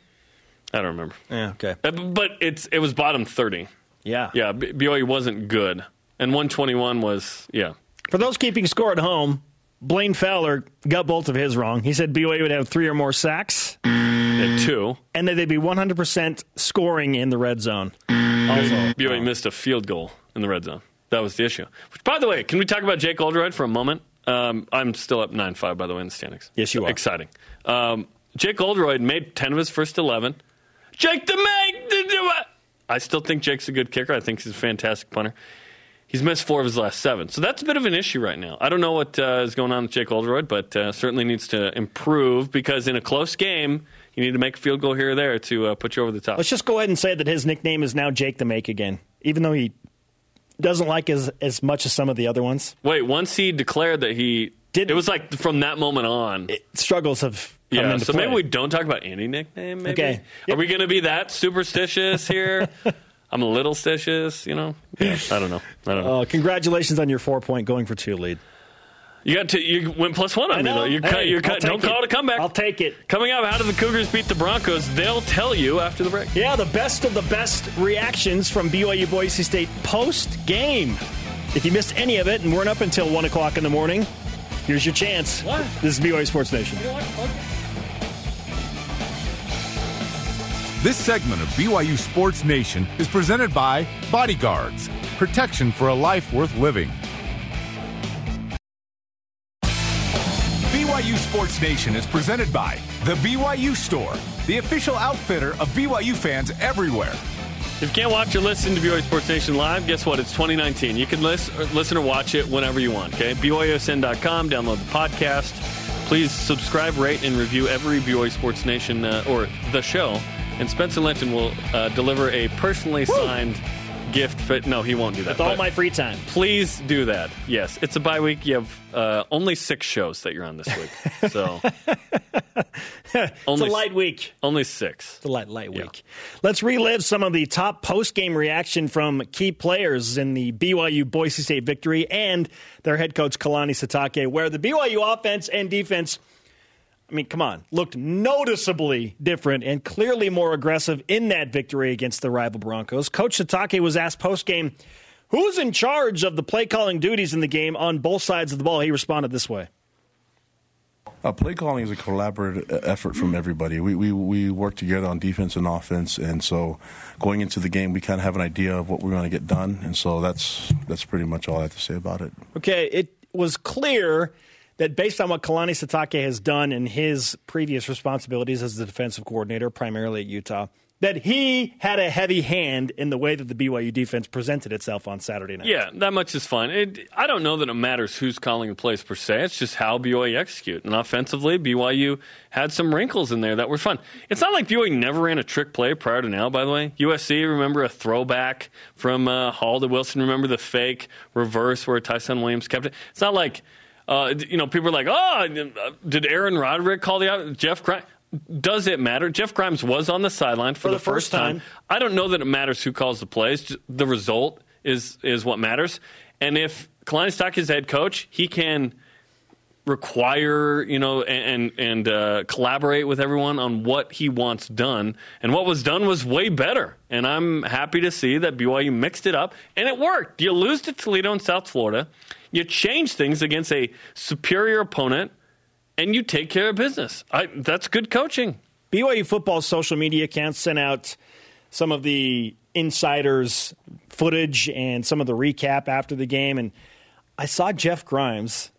I don't remember. Yeah, okay. But it's it was bottom thirty. Yeah. Yeah, B Y U wasn't good. And one twenty-one was, yeah. For those keeping score at home, Blaine Fowler got both of his wrong. He said B Y U would have three or more sacks. And two. And that they'd be one hundred percent scoring in the red zone. Also, B Y U missed a field goal in the red zone. That was the issue. Which, by the way, can we talk about Jake Oldroyd for a moment? Um, I'm still up nine five, by the way, in the standings. Yes, you are. Exciting. Um, Jake Oldroyd made ten of his first eleven. Jake the Meg! The, the, I still think Jake's a good kicker. I think he's a fantastic punter. He's missed four of his last seven. So that's a bit of an issue right now. I don't know what uh, is going on with Jake Oldroyd, but uh, certainly needs to improve because in a close game, you need to make a field goal here or there to uh, put you over the top. Let's just go ahead and say that his nickname is now Jake the Meg again, even though he doesn't like as, as much as some of the other ones. Wait, once he declared that he... Didn't, it was like from that moment on. It, struggles have... Yeah, so play. Maybe we don't talk about any nickname, maybe. Okay. Yep. Are we going to be that superstitious here? I'm a little stitious, you know? Yeah, I don't know. I don't know. Uh, congratulations on your four-point going for two lead. You got to, you went plus one on I me, know. Though. You're hey, cut, you're cut. Don't it. Call it a comeback. I'll take it. Coming up, how did the Cougars beat the Broncos? They'll tell you after the break. Yeah, the best of the best reactions from B Y U Boise State post-game. If you missed any of it, and we're up until one o'clock in the morning, here's your chance. What? This is B Y U Sports Nation. You know what? Okay. This segment of B Y U Sports Nation is presented by Bodyguards, protection for a life worth living. B Y U Sports Nation is presented by the B Y U Store, the official outfitter of B Y U fans everywhere. If you can't watch or listen to B Y U Sports Nation live, guess what? It's twenty nineteen. You can list, or listen or watch it whenever you want, okay? B Y U S N dot com, download the podcast. Please subscribe, rate, and review every B Y U Sports Nation uh, or the show. And Spencer Linton will uh, deliver a personally Woo! signed gift. But no, he won't do that. With all my free time. Please do that. Yes. It's a bye week. You have uh, only six shows that you're on this week. So. It's only, a light week. Only six. It's a light, light week. Yeah. Let's relive some of the top post-game reaction from key players in the B Y U Boise State victory and their head coach Kalani Sitake, where the B Y U offense and defense, I mean, come on, looked noticeably different and clearly more aggressive in that victory against the rival Broncos. Coach Sitake was asked post-game, who's in charge of the play-calling duties in the game on both sides of the ball? He responded this way. Uh, play calling is a collaborative effort from everybody. We, we we work together on defense and offense, and so going into the game, we kind of have an idea of what we're going to get done, and so that's that's pretty much all I have to say about it. Okay, it was clear that based on what Kalani Sitake has done in his previous responsibilities as the defensive coordinator, primarily at Utah, that he had a heavy hand in the way that the B Y U defense presented itself on Saturday night. Yeah, that much is fine. It, I don't know that it matters who's calling the plays per se. It's just how B Y U execute. And offensively, B Y U had some wrinkles in there that were fun. It's not like B Y U never ran a trick play prior to now, by the way. U S C, remember a throwback from uh, Hall to Wilson. Remember the fake reverse where Tyson Williams kept it. It's not like... Uh, you know, people are like, oh, did Aaron Roderick call the out? Jeff Grimes? Does it matter? Jeff Grimes was on the sideline for, for the, the first time. time. I don't know that it matters who calls the plays. The result is is what matters. And if Kalani Sitake is head coach, he can require, you know, and and uh, collaborate with everyone on what he wants done. And what was done was way better. And I'm happy to see that B Y U mixed it up, and it worked. You lose to Toledo in South Florida. You change things against a superior opponent, and you take care of business. I, that's good coaching. B Y U football's social media accounts sent out some of the insiders' footage and some of the recap after the game, and I saw Jeff Grimes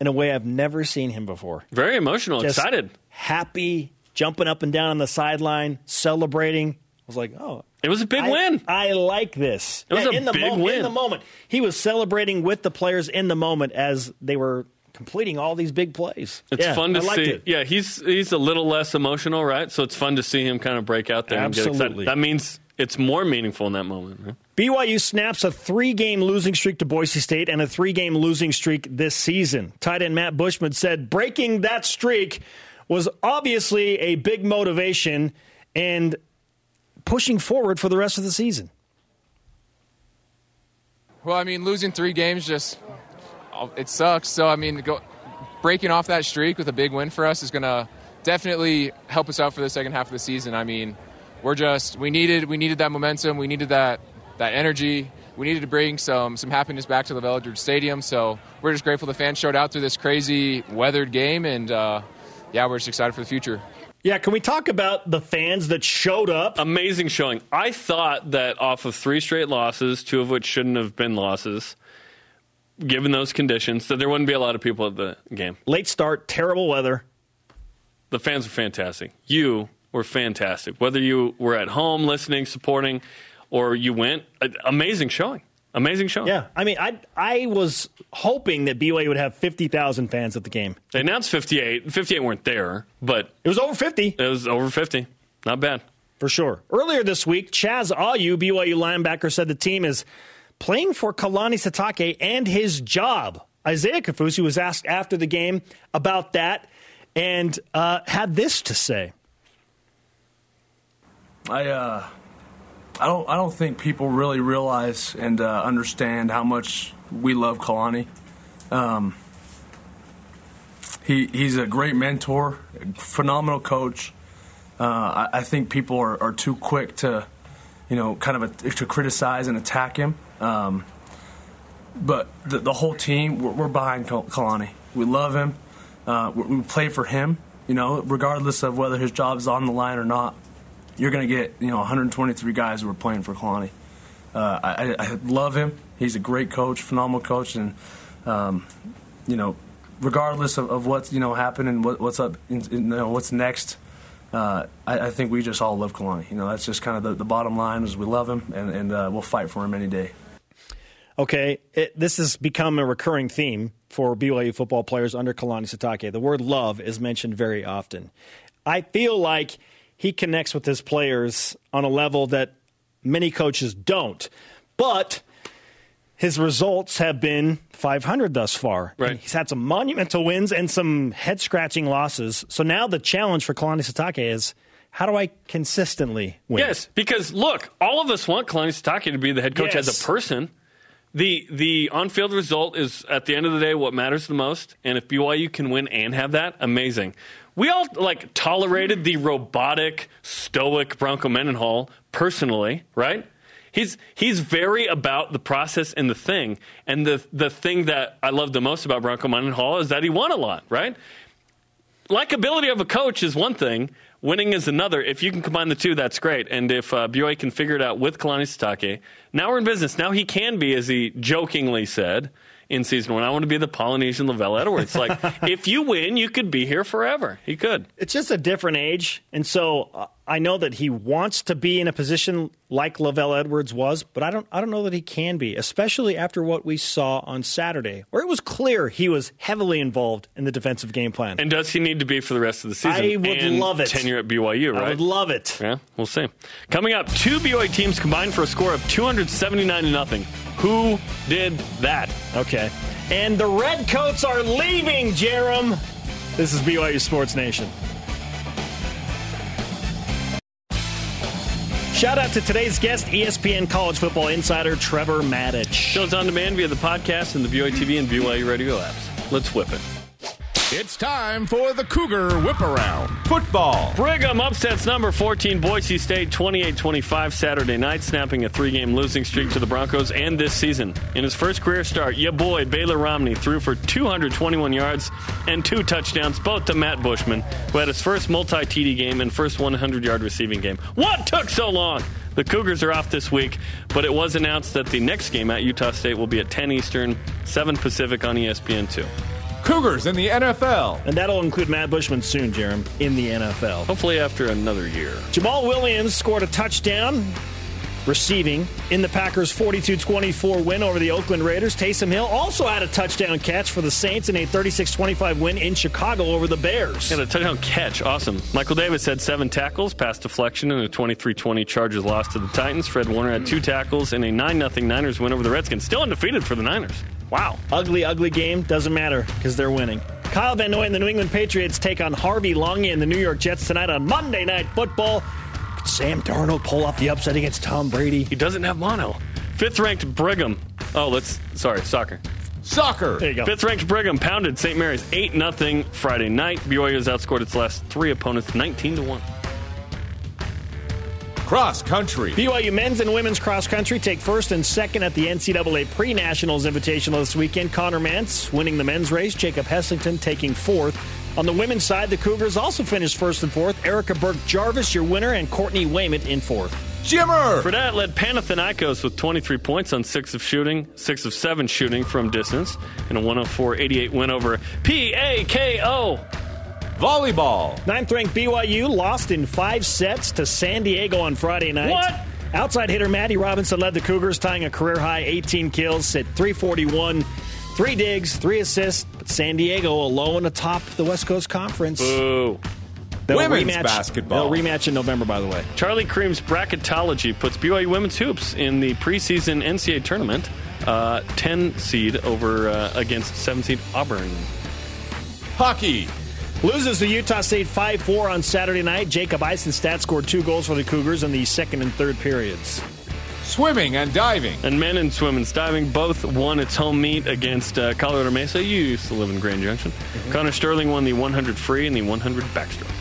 in a way I've never seen him before. Very emotional, just excited. Happy, jumping up and down on the sideline, celebrating. I was like, oh. It was a big I, win. I like this. It was yeah, a in the big moment, win. In the moment. He was celebrating with the players in the moment as they were completing all these big plays. It's yeah, fun to I see. It. Yeah, he's he's a little less emotional, right? So it's fun to see him kind of break out there Absolutely. and get excited. That means it's more meaningful in that moment. Right? B Y U snaps a three-game losing streak to Boise State and a three-game losing streak this season. Tight end Matt Bushman said breaking that streak was obviously a big motivation and pushing forward for the rest of the season. Well, I mean, losing three games just, it sucks. So, I mean, go, breaking off that streak with a big win for us is going to definitely help us out for the second half of the season. I mean, we're just, we needed we needed that momentum. We needed that that energy. We needed to bring some some happiness back to LaVell Edwards Stadium. So we're just grateful the fans showed out through this crazy weathered game. And, uh, yeah, we're just excited for the future. Yeah, can we talk about the fans that showed up? Amazing showing. I thought that off of three straight losses, two of which shouldn't have been losses, given those conditions, that there wouldn't be a lot of people at the game. Late start, terrible weather. The fans were fantastic. You were fantastic. Whether you were at home listening, supporting, or you went, amazing showing. Amazing show. Yeah. I mean, I I was hoping that B Y U would have fifty thousand fans at the game. They announced fifty-eight. fifty-eight weren't there, but... It was over fifty. It was over fifty. Not bad. For sure. Earlier this week, Chaz Ayu, B Y U linebacker, said the team is playing for Kalani Sitake and his job. Isaiah Kafusi was asked after the game about that and uh, had this to say. I, uh... I don't. I don't think people really realize and uh, understand how much we love Kalani. Um, he he's a great mentor, phenomenal coach. Uh, I, I think people are, are too quick to, you know, kind of a, to criticize and attack him. Um, but the, the whole team, we're, we're behind Kalani. We love him. Uh, we, we play for him. You know, regardless of whether his job is on the line or not. You're going to get, you know, one hundred twenty-three guys who are playing for Kalani. Uh, I, I love him. He's a great coach, phenomenal coach, and um, you know, regardless of, of what's you know happening, what, what's up, in, in, you know, what's next, uh, I, I think we just all love Kalani. You know, that's just kind of the, the bottom line is we love him, and, and uh, we'll fight for him any day. Okay, it, this has become a recurring theme for B Y U football players under Kalani Sitake. The word love is mentioned very often. I feel like he connects with his players on a level that many coaches don't. But his results have been five hundred thus far. Right. And he's had some monumental wins and some head-scratching losses. So now the challenge for Kalani Sitake is, how do I consistently win? Yes, because, look, all of us want Kalani Sitake to be the head coach yes. as a person. The the on-field result is, at the end of the day, what matters the most. And if B Y U can win and have that, amazing. We all, like, tolerated the robotic, stoic Bronco Mendenhall personally, right? He's he's very about the process and the thing. And the the thing that I love the most about Bronco Mendenhall is that he won a lot, right? Likeability of a coach is one thing. Winning is another. If you can combine the two, that's great. And if uh, B Y U can figure it out with Kalani Sitake, now we're in business. Now he can be, as he jokingly said in season one, I want to be the Polynesian LaVell Edwards. Like, if you win, you could be here forever. He could. It's just a different age. And so uh, I know that he wants to be in a position like LaVell Edwards was, but I don't, I don't know that he can be, especially after what we saw on Saturday, where it was clear he was heavily involved in the defensive game plan. And does he need to be for the rest of the season? I would and love it. Tenure at B Y U, right? I would love it. Yeah, we'll see. Coming up, two B Y U teams combined for a score of two hundred seventy-nine to nothing. Who did that? Okay. And the Redcoats are leaving, Jarom. This is B Y U Sports Nation. Shout out to today's guest, E S P N College Football Insider Trevor Matich. Shows on demand via the podcast and the B Y U T V and B Y U Radio apps. Let's whip it. It's time for the Cougar Whip Around. Football. Brigham upsets number fourteen, Boise State, twenty-eight twenty-five Saturday night, snapping a three-game losing streak to the Broncos and this season. In his first career start, your boy, Baylor Romney, threw for two hundred twenty-one yards and two touchdowns, both to Matt Bushman, who had his first multi-T D game and first hundred-yard receiving game. What took so long? The Cougars are off this week, but it was announced that the next game at Utah State will be at ten Eastern, seven Pacific on E S P N two. Cougars in the N F L. And that'll include Matt Bushman soon, Jarom, in the N F L. Hopefully after another year. Jamal Williams scored a touchdown receiving in the Packers' forty-two twenty-four win over the Oakland Raiders. Taysom Hill also had a touchdown catch for the Saints in a thirty-six twenty-five win in Chicago over the Bears. Yeah, the touchdown catch, awesome. Michael Davis had seven tackles, pass deflection, and a twenty-three twenty Chargers loss to the Titans. Fred Warner had two tackles and a nine nothing Niners win over the Redskins. Still undefeated for the Niners. Wow. Ugly, ugly game. Doesn't matter because they're winning. Kyle Van Noy and the New England Patriots take on Harvey Longy and the New York Jets tonight on Monday Night Football. Could Sam Darnold pull off the upset against Tom Brady? He doesn't have mono. Fifth-ranked Brigham. Oh, let's... Sorry, soccer. Soccer! There you go. Fifth-ranked Brigham pounded Saint Mary's eight nothing Friday night. B Y U has outscored its last three opponents nineteen to one. Cross country. B Y U men's and women's cross country take first and second at the N C double A Pre-Nationals Invitational this weekend. Connor Mantz winning the men's race. Jacob Heslington taking fourth. On the women's side, the Cougars also finished first and fourth. Erica Birk-Jarvis, your winner, and Courtney Wayment in fourth. Jimmer! Fredette led Panathinaikos with twenty-three points on six of shooting, six of seven shooting from distance, and a one oh four eighty-eight win over P A K O. Volleyball. Ninth-ranked B Y U lost in five sets to San Diego on Friday night. What? Outside hitter Maddie Robinson led the Cougars, tying a career-high eighteen kills at three forty-one. Three digs, three assists, but San Diego alone atop the West Coast Conference. Boo. They'll women's rematch, basketball. They'll rematch in November, by the way. Charlie Cream's bracketology puts B Y U women's hoops in the preseason N C double A tournament. Uh, ten seed over uh, against seven seed Auburn. Hockey. Loses to Utah State five four on Saturday night. Jacob Eisenstadt scored two goals for the Cougars in the second and third periods. Swimming and diving. And men in swimming and diving both won its home meet against uh, Colorado Mesa. You used to live in Grand Junction. Mm-hmm. Connor Sterling won the one hundred free and the one hundred backstroke.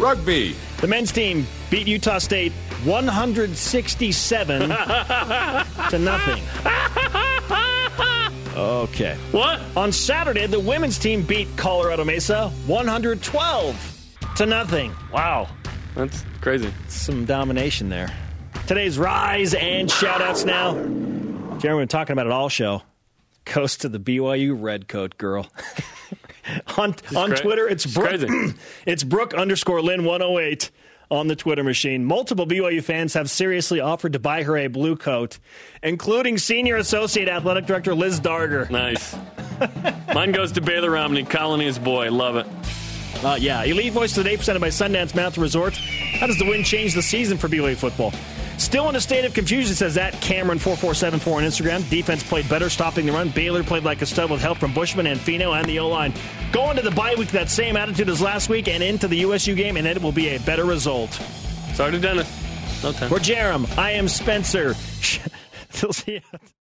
Rugby. The men's team beat Utah State one hundred sixty-seven to nothing. Okay. What? On Saturday, the women's team beat Colorado Mesa one hundred twelve to nothing. Wow. That's crazy. Some domination there. Today's rise and shout-outs now. Jarom, we've been talking about it all show. Goes to the B Y U Redcoat girl. on it's on cra- Twitter. It's, it's Brooke. It's Brooke underscore Lynn one oh eight on the Twitter machine. Multiple B Y U fans have seriously offered to buy her a blue coat, including Senior Associate Athletic Director Liz Darger. Nice. Mine goes to Baylor Romney, Colony's boy. Love it. Uh, yeah, Elite Voice today presented by Sundance Mountain Resort. How does the win change the season for B Y U football? Still in a state of confusion, says that Cameron four four seven four on Instagram. Defense played better stopping the run. Baylor played like a stud with help from Bushman and Finau and the O-line. Going to the bye week, that same attitude as last week and into the U S U game, and it will be a better result. Sorry to Dennis. No time. For Jarom, I am Spencer. We'll see you.